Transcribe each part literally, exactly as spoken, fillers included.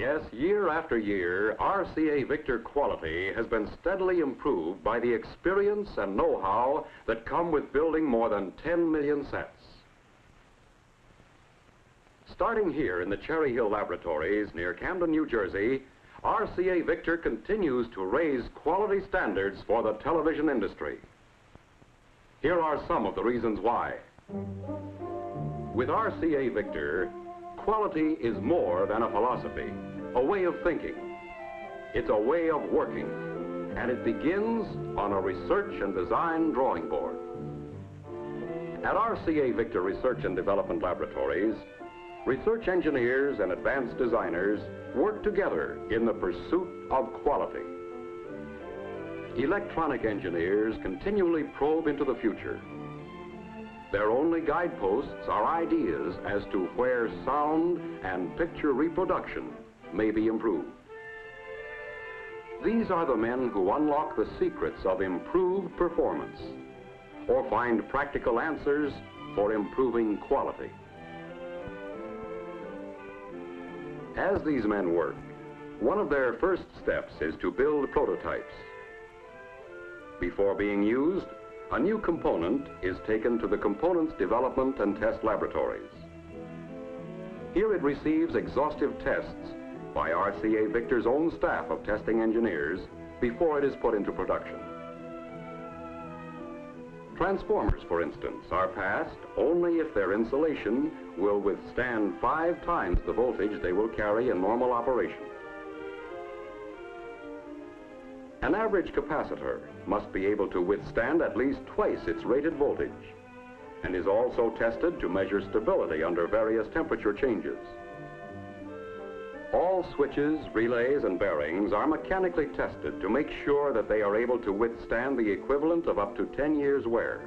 Yes, year after year, R C A Victor quality has been steadily improved by the experience and know-how that come with building more than ten million sets. Starting here in the Cherry Hill Laboratories near Camden, New Jersey, R C A Victor continues to raise quality standards for the television industry. Here are some of the reasons why. With R C A Victor, quality is more than a philosophy, a way of thinking. It's a way of working, and it begins on a research and design drawing board. At R C A Victor Research and Development Laboratories, research engineers and advanced designers work together in the pursuit of quality. Electronic engineers continually probe into the future. Their only guideposts are ideas as to where sound and picture reproduction may be improved. These are the men who unlock the secrets of improved performance or find practical answers for improving quality. As these men work, one of their first steps is to build prototypes. Before being used, a new component is taken to the Components Development and Test Laboratories. Here it receives exhaustive tests by R C A Victor's own staff of testing engineers before it is put into production. Transformers, for instance, are passed only if their insulation will withstand five times the voltage they will carry in normal operation. An average capacitor must be able to withstand at least twice its rated voltage and is also tested to measure stability under various temperature changes. All switches, relays, and bearings are mechanically tested to make sure that they are able to withstand the equivalent of up to ten years wear.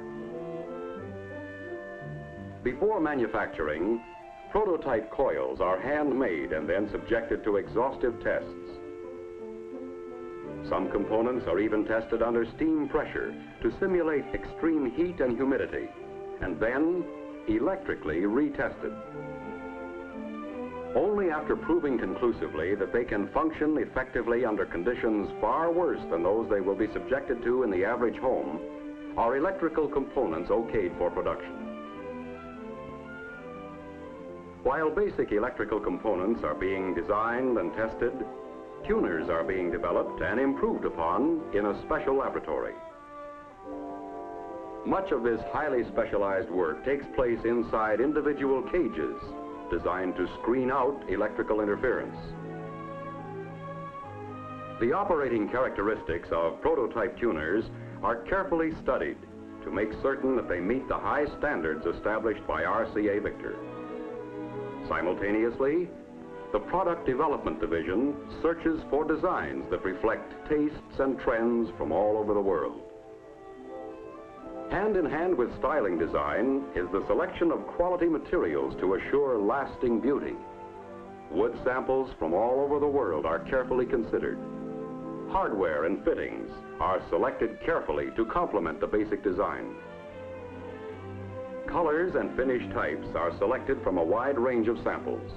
Before manufacturing, prototype coils are handmade and then subjected to exhaustive tests. Some components are even tested under steam pressure to simulate extreme heat and humidity, and then electrically retested. Only after proving conclusively that they can function effectively under conditions far worse than those they will be subjected to in the average home, are electrical components okayed for production. While basic electrical components are being designed and tested, tuners are being developed and improved upon in a special laboratory. Much of this highly specialized work takes place inside individual cages designed to screen out electrical interference. The operating characteristics of prototype tuners are carefully studied to make certain that they meet the high standards established by R C A Victor. Simultaneously, the Product Development Division searches for designs that reflect tastes and trends from all over the world. Hand in hand with styling design is the selection of quality materials to assure lasting beauty. Wood samples from all over the world are carefully considered. Hardware and fittings are selected carefully to complement the basic design. Colors and finish types are selected from a wide range of samples.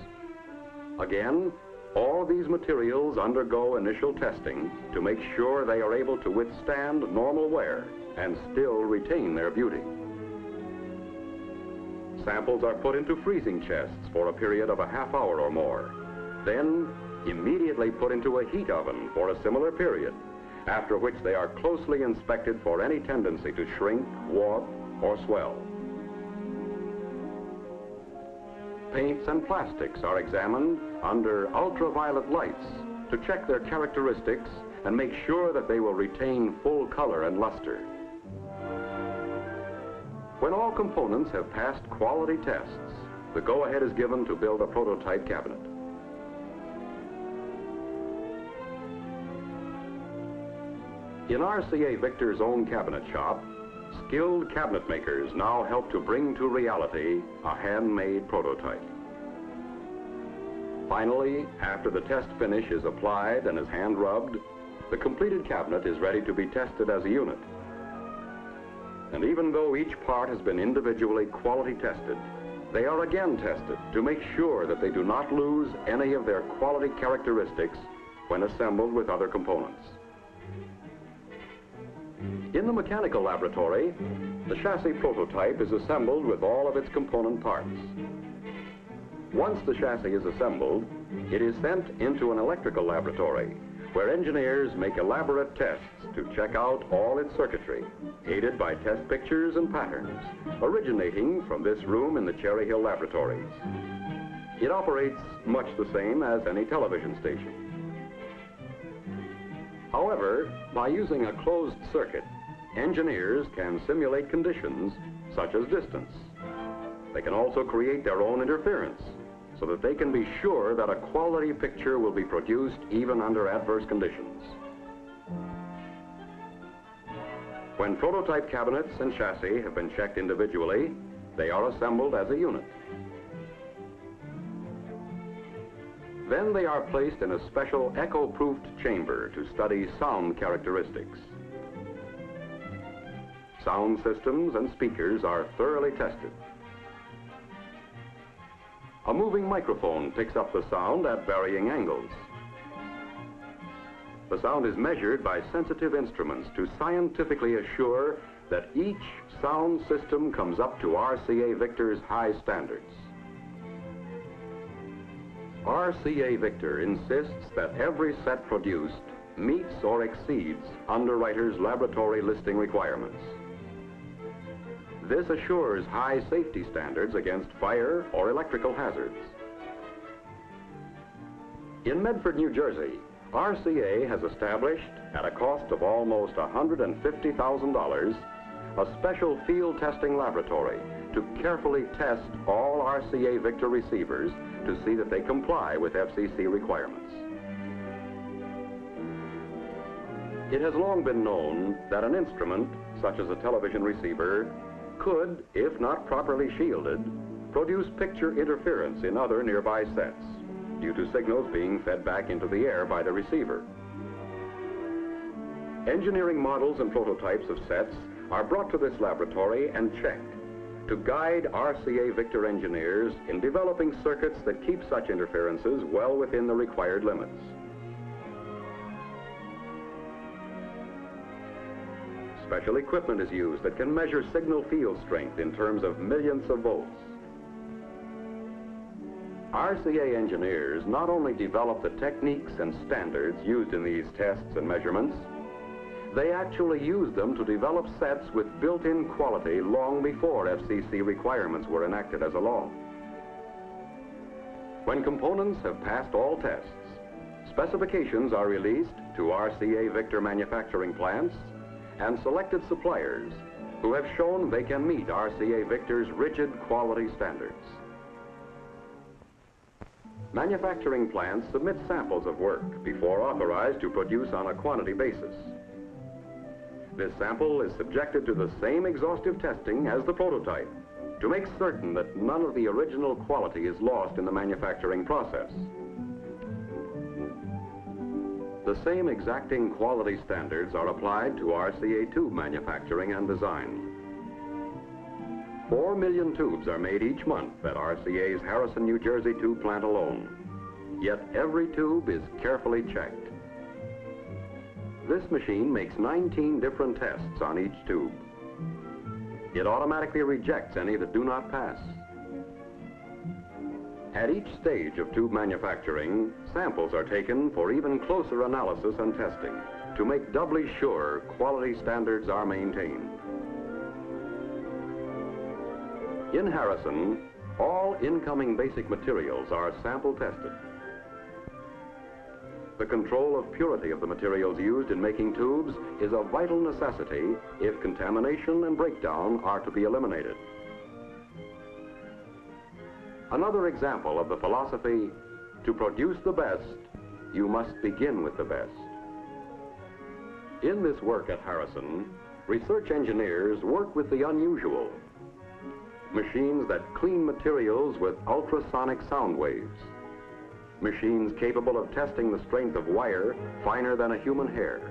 Again, all these materials undergo initial testing to make sure they are able to withstand normal wear and still retain their beauty. Samples are put into freezing chests for a period of a half hour or more, then immediately put into a heat oven for a similar period, after which they are closely inspected for any tendency to shrink, warp, or swell. Paints and plastics are examined under ultraviolet lights to check their characteristics and make sure that they will retain full color and luster. When all components have passed quality tests, the go-ahead is given to build a prototype cabinet. In R C A Victor's own cabinet shop, skilled cabinet makers now help to bring to reality a handmade prototype. Finally, after the test finish is applied and is hand rubbed, the completed cabinet is ready to be tested as a unit. And even though each part has been individually quality tested, They are again tested to make sure that they do not lose any of their quality characteristics when assembled with other components. In the mechanical laboratory, the chassis prototype is assembled with all of its component parts. Once the chassis is assembled, it is sent into an electrical laboratory where engineers make elaborate tests to check out all its circuitry, aided by test pictures and patterns originating from this room in the Cherry Hill Laboratories. It operates much the same as any television station. However, by using a closed circuit, engineers can simulate conditions such as distance. They can also create their own interference so that they can be sure that a quality picture will be produced even under adverse conditions. When prototype cabinets and chassis have been checked individually, they are assembled as a unit. Then they are placed in a special echo-proofed chamber to study sound characteristics. Sound systems and speakers are thoroughly tested. A moving microphone picks up the sound at varying angles. The sound is measured by sensitive instruments to scientifically assure that each sound system comes up to R C A Victor's high standards. R C A Victor insists that every set produced meets or exceeds underwriters' laboratory listing requirements. This assures high safety standards against fire or electrical hazards. In Medford, New Jersey, R C A has established, at a cost of almost one hundred fifty thousand dollars, a special field testing laboratory to carefully test all R C A Victor receivers to see that they comply with F C C requirements. It has long been known that an instrument, such as a television receiver, could, if not properly shielded, produce picture interference in other nearby sets due to signals being fed back into the air by the receiver. Engineering models and prototypes of sets are brought to this laboratory and checked to guide R C A Victor engineers in developing circuits that keep such interferences well within the required limits. Special equipment is used that can measure signal field strength in terms of millionths of volts. R C A engineers not only develop the techniques and standards used in these tests and measurements, they actually use them to develop sets with built-in quality long before F C C requirements were enacted as a law. When components have passed all tests, specifications are released to R C A Victor manufacturing plants and selected suppliers who have shown they can meet R C A Victor's rigid quality standards. Manufacturing plants submit samples of work before authorized to produce on a quantity basis. This sample is subjected to the same exhaustive testing as the prototype to make certain that none of the original quality is lost in the manufacturing process. The same exacting quality standards are applied to R C A tube manufacturing and design. Four million tubes are made each month at R C A's Harrison, New Jersey tube plant alone. Yet every tube is carefully checked. This machine makes nineteen different tests on each tube. It automatically rejects any that do not pass. At each stage of tube manufacturing, samples are taken for even closer analysis and testing to make doubly sure quality standards are maintained. In Harrison, all incoming basic materials are sample tested. The control of purity of the materials used in making tubes is a vital necessity if contamination and breakdown are to be eliminated. Another example of the philosophy, to produce the best, you must begin with the best. In this work at Harrison, research engineers work with the unusual. Machines that clean materials with ultrasonic sound waves. Machines capable of testing the strength of wire finer than a human hair.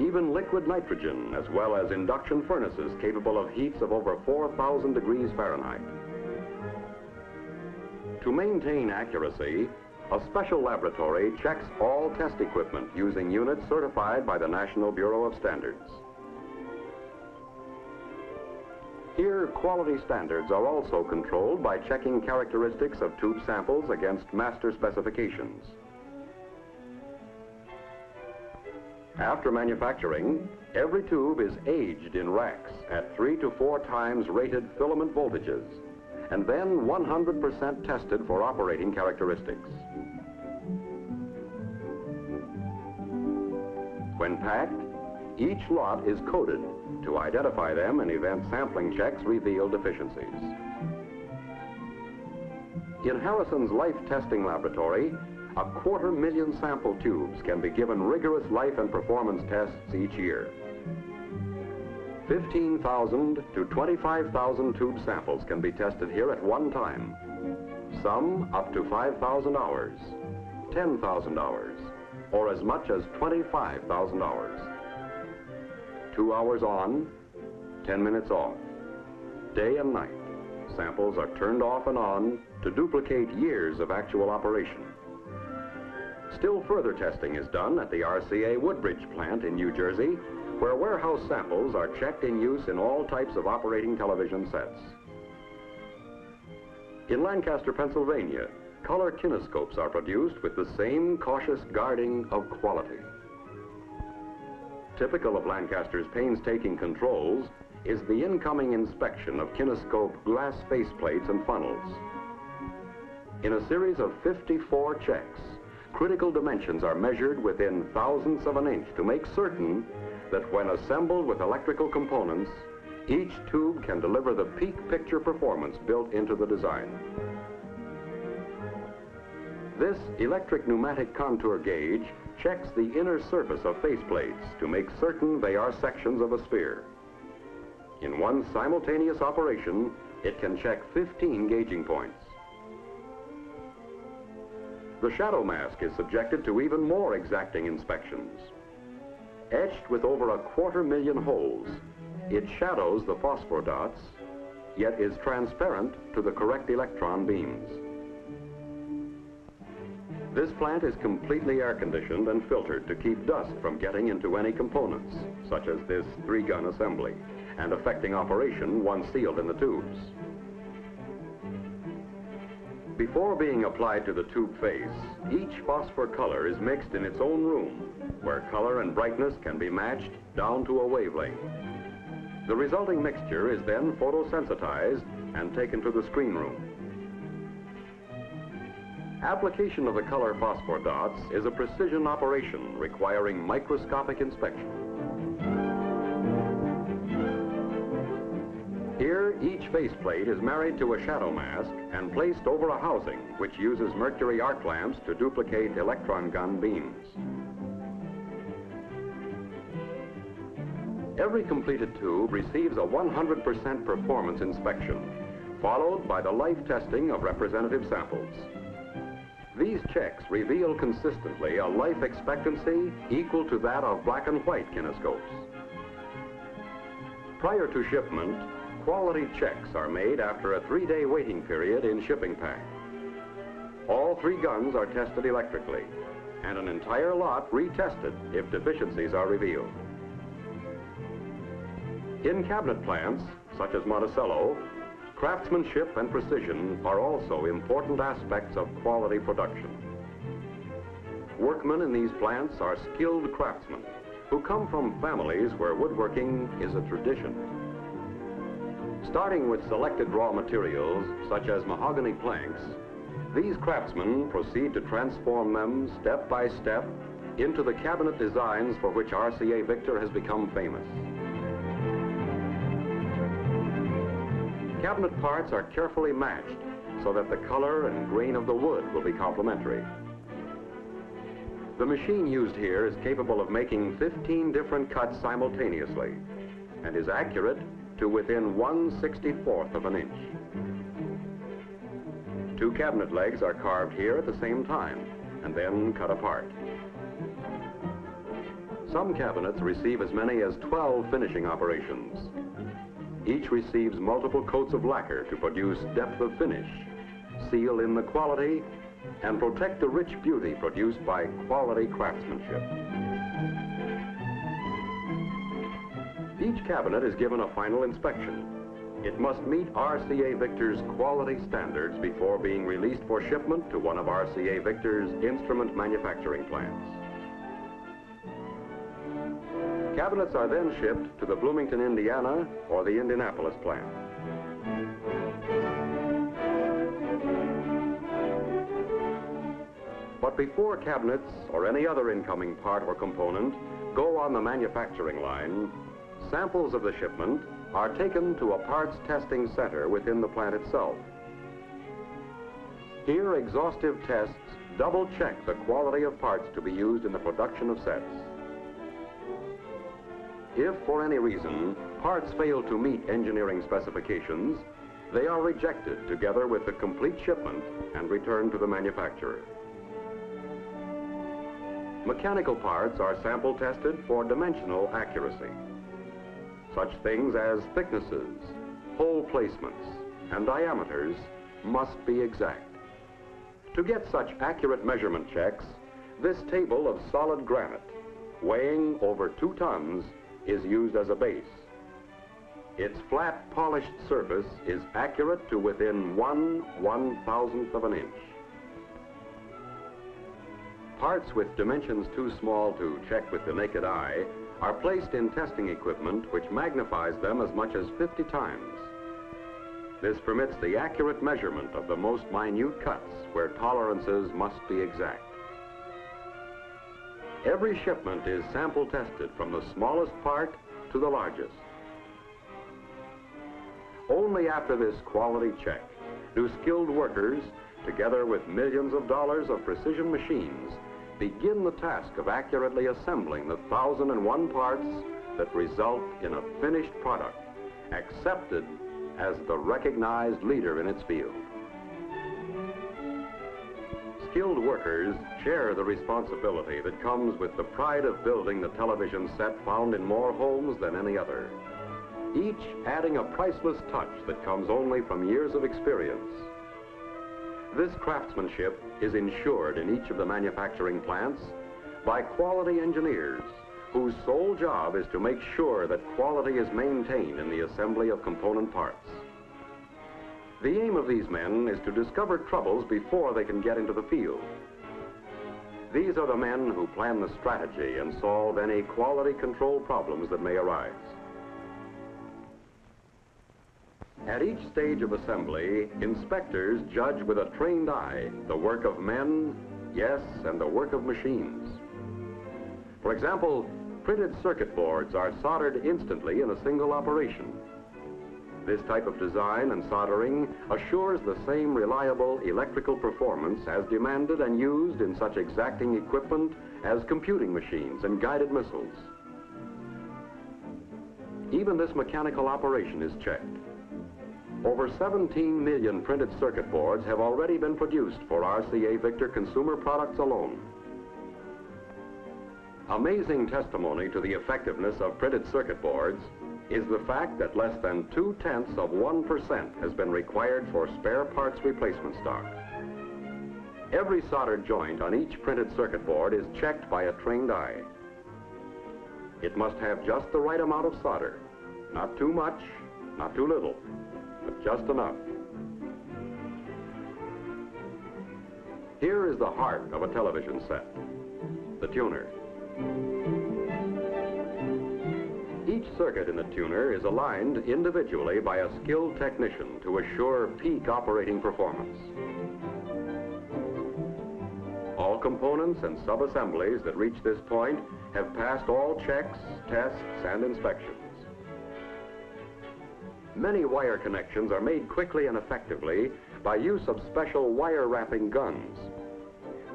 even liquid nitrogen, as well as induction furnaces capable of heats of over four thousand degrees Fahrenheit. To maintain accuracy, a special laboratory checks all test equipment using units certified by the National Bureau of Standards. Here, quality standards are also controlled by checking characteristics of tube samples against master specifications. After manufacturing, every tube is aged in racks at three to four times rated filament voltages, and then one hundred percent tested for operating characteristics. When packed, each lot is coded to identify them and event sampling checks reveal deficiencies. In Harrison's life testing laboratory, a quarter million sample tubes can be given rigorous life and performance tests each year. fifteen thousand to twenty-five thousand tube samples can be tested here at one time, some up to five thousand hours, ten thousand hours, or as much as twenty-five thousand hours. Two hours on, ten minutes off. Day and night, samples are turned off and on to duplicate years of actual operation. Still further testing is done at the R C A Woodbridge plant in New Jersey, where warehouse samples are checked in use in all types of operating television sets. In Lancaster, Pennsylvania, color kinescopes are produced with the same cautious guarding of quality. Typical of Lancaster's painstaking controls is the incoming inspection of kinescope glass faceplates and funnels. In a series of fifty-four checks, critical dimensions are measured within thousandths of an inch to make certain that when assembled with electrical components, each tube can deliver the peak picture performance built into the design. This electric pneumatic contour gauge checks the inner surface of faceplates to make certain they are sections of a sphere. In one simultaneous operation, it can check fifteen gauging points. The shadow mask is subjected to even more exacting inspections. Etched with over a quarter million holes, it shadows the phosphor dots, yet is transparent to the correct electron beams. This plant is completely air-conditioned and filtered to keep dust from getting into any components, such as this three-gun assembly, and affecting operation once sealed in the tubes. Before being applied to the tube face, each phosphor color is mixed in its own room, where color and brightness can be matched down to a wavelength. The resulting mixture is then photosensitized and taken to the screen room. Application of the color phosphor dots is a precision operation requiring microscopic inspection. Here, each faceplate is married to a shadow mask and placed over a housing which uses mercury arc lamps to duplicate electron gun beams. Every completed tube receives a one hundred percent performance inspection, followed by the life testing of representative samples. These checks reveal consistently a life expectancy equal to that of black and white kinescopes. Prior to shipment, quality checks are made after a three-day waiting period in shipping pack. All three guns are tested electrically, and an entire lot retested if deficiencies are revealed. In cabinet plants, such as Monticello, craftsmanship and precision are also important aspects of quality production. Workmen in these plants are skilled craftsmen who come from families where woodworking is a tradition. Starting with selected raw materials, such as mahogany planks, these craftsmen proceed to transform them step by step into the cabinet designs for which R C A Victor has become famous. Cabinet parts are carefully matched so that the color and grain of the wood will be complementary. The machine used here is capable of making fifteen different cuts simultaneously and is accurate to within one sixty-fourth of an inch. Two cabinet legs are carved here at the same time and then cut apart. Some cabinets receive as many as twelve finishing operations. Each receives multiple coats of lacquer to produce depth of finish, seal in the quality, and protect the rich beauty produced by quality craftsmanship. Each cabinet is given a final inspection. It must meet R C A Victor's quality standards before being released for shipment to one of R C A Victor's instrument manufacturing plants. Cabinets are then shipped to the Bloomington, Indiana, or the Indianapolis plant. But before cabinets or any other incoming part or component go on the manufacturing line, samples of the shipment are taken to a parts testing center within the plant itself. Here, exhaustive tests double-check the quality of parts to be used in the production of sets. If, for any reason, parts fail to meet engineering specifications, they are rejected together with the complete shipment and returned to the manufacturer. Mechanical parts are sample tested for dimensional accuracy. Such things as thicknesses, hole placements, and diameters must be exact. To get such accurate measurement checks, this table of solid granite, weighing over two tons, is used as a base. Its flat, polished surface is accurate to within one one-thousandth of an inch. Parts with dimensions too small to check with the naked eye are placed in testing equipment which magnifies them as much as fifty times. This permits the accurate measurement of the most minute cuts where tolerances must be exact. Every shipment is sample tested from the smallest part to the largest. Only after this quality check do skilled workers, together with millions of dollars of precision machines, begin the task of accurately assembling the thousand and one parts that result in a finished product, accepted as the recognized leader in its field. Skilled workers share the responsibility that comes with the pride of building the television set found in more homes than any other, each adding a priceless touch that comes only from years of experience. This craftsmanship is ensured in each of the manufacturing plants by quality engineers whose sole job is to make sure that quality is maintained in the assembly of component parts. The aim of these men is to discover troubles before they can get into the field. These are the men who plan the strategy and solve any quality control problems that may arise. At each stage of assembly, inspectors judge with a trained eye the work of men, yes, and the work of machines. For example, printed circuit boards are soldered instantly in a single operation. This type of design and soldering assures the same reliable electrical performance as demanded and used in such exacting equipment as computing machines and guided missiles. Even this mechanical operation is checked. Over seventeen million printed circuit boards have already been produced for R C A Victor consumer products alone. Amazing testimony to the effectiveness of printed circuit boards is the fact that less than two-tenths of one percent has been required for spare parts replacement stock. Every soldered joint on each printed circuit board is checked by a trained eye. It must have just the right amount of solder, not too much, not too little, but just enough. Here is the heart of a television set, the tuner. Each circuit in the tuner is aligned individually by a skilled technician to assure peak operating performance. All components and sub-assemblies that reach this point have passed all checks, tests, and inspections. Many wire connections are made quickly and effectively by use of special wire wrapping guns.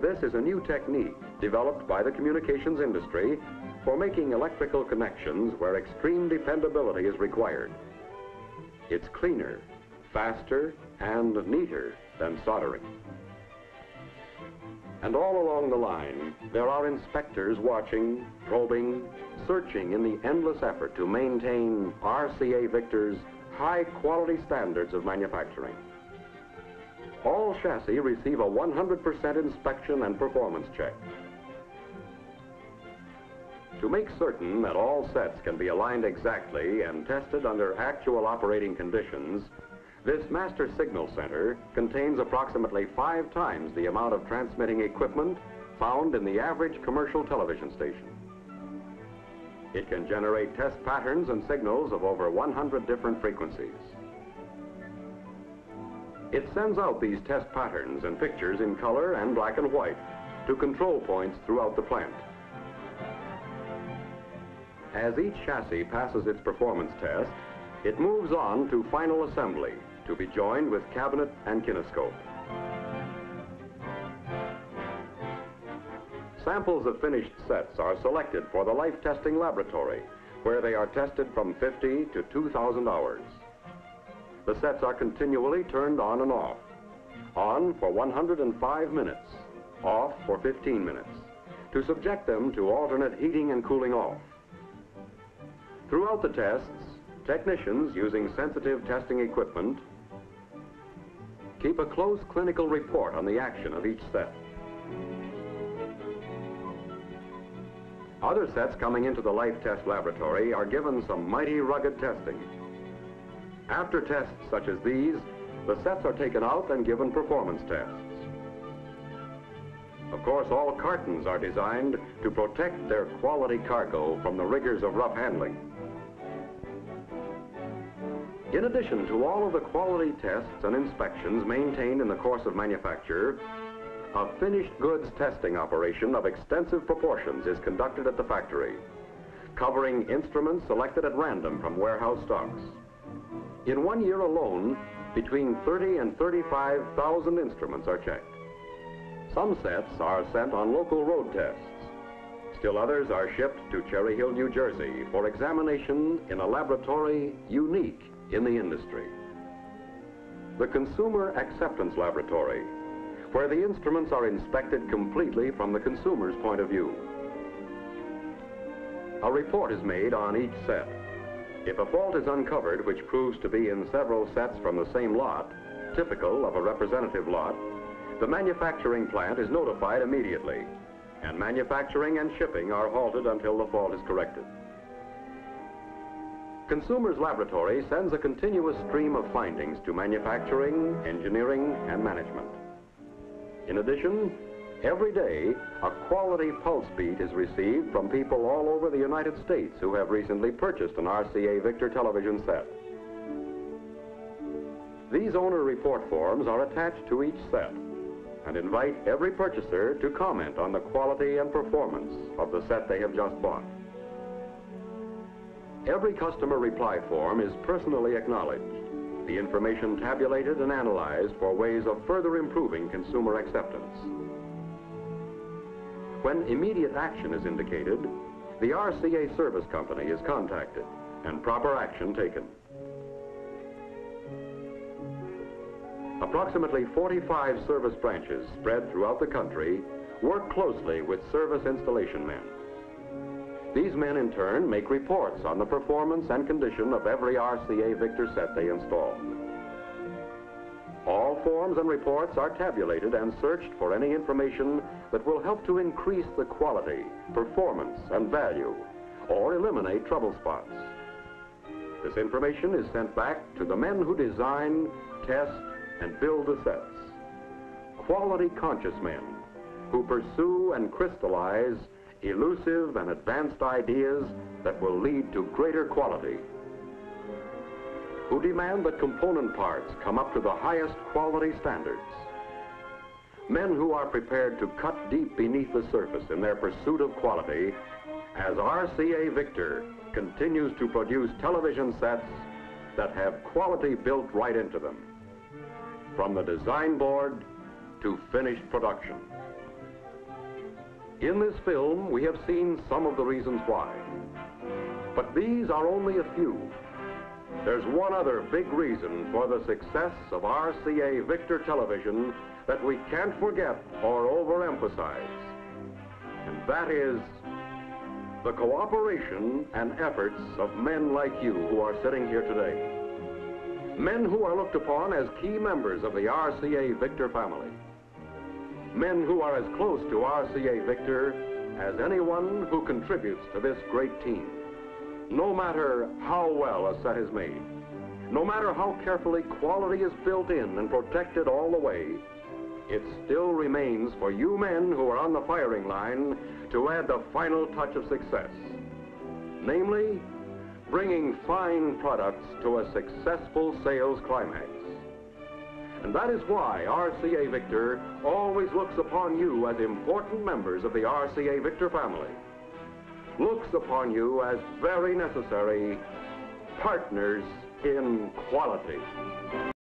This is a new technique developed by the communications industry for making electrical connections where extreme dependability is required. It's cleaner, faster, and neater than soldering. And all along the line, there are inspectors watching, probing, searching in the endless effort to maintain R C A Victor's high-quality standards of manufacturing. All chassis receive a one hundred percent inspection and performance check. To make certain that all sets can be aligned exactly and tested under actual operating conditions, this master signal center contains approximately five times the amount of transmitting equipment found in the average commercial television station. It can generate test patterns and signals of over one hundred different frequencies. It sends out these test patterns and pictures in color and black and white to control points throughout the plant. As each chassis passes its performance test, it moves on to final assembly, to be joined with cabinet and kinescope. Samples of finished sets are selected for the life testing laboratory, where they are tested from fifty to two thousand hours. The sets are continually turned on and off. On for one hundred five minutes, off for fifteen minutes, to subject them to alternate heating and cooling off. Throughout the tests, technicians using sensitive testing equipment keep a close clinical report on the action of each set. Other sets coming into the life test laboratory are given some mighty rugged testing. After tests such as these, the sets are taken out and given performance tests. Of course, all cartons are designed to protect their quality cargo from the rigors of rough handling. In addition to all of the quality tests and inspections maintained in the course of manufacture, a finished goods testing operation of extensive proportions is conducted at the factory, covering instruments selected at random from warehouse stocks. In one year alone, between thirty and thirty-five thousand instruments are checked. Some sets are sent on local road tests. Still others are shipped to Cherry Hill, New Jersey, for examination in a laboratory unique in the industry. The Consumer Acceptance Laboratory, where the instruments are inspected completely from the consumer's point of view. A report is made on each set. If a fault is uncovered, which proves to be in several sets from the same lot, typical of a representative lot, the manufacturing plant is notified immediately, and manufacturing and shipping are halted until the fault is corrected. Consumers Laboratory sends a continuous stream of findings to manufacturing, engineering, and management. In addition, every day, a quality pulse beat is received from people all over the United States who have recently purchased an R C A Victor television set. These owner report forms are attached to each set and invite every purchaser to comment on the quality and performance of the set they have just bought. Every customer reply form is personally acknowledged, the information tabulated and analyzed for ways of further improving consumer acceptance. When immediate action is indicated, the R C A service company is contacted and proper action taken. Approximately forty-five service branches spread throughout the country work closely with service installation men. These men, in turn, make reports on the performance and condition of every R C A Victor set they install. All forms and reports are tabulated and searched for any information that will help to increase the quality, performance, and value, or eliminate trouble spots. This information is sent back to the men who design, test, and build the sets. Quality-conscious men who pursue and crystallize elusive and advanced ideas that will lead to greater quality, who demand that component parts come up to the highest quality standards, men who are prepared to cut deep beneath the surface in their pursuit of quality as R C A Victor continues to produce television sets that have quality built right into them, from the design board to finished production. In this film, we have seen some of the reasons why. But these are only a few. There's one other big reason for the success of R C A Victor Television that we can't forget or overemphasize, and that is the cooperation and efforts of men like you who are sitting here today. Men who are looked upon as key members of the R C A Victor family. Men who are as close to R C A Victor as anyone who contributes to this great team. No matter how well a set is made, no matter how carefully quality is built in and protected all the way, it still remains for you men who are on the firing line to add the final touch of success. Namely, bringing fine products to a successful sales climax. And that is why R C A Victor always looks upon you as important members of the R C A Victor family. Looks upon you as very necessary partners in quality.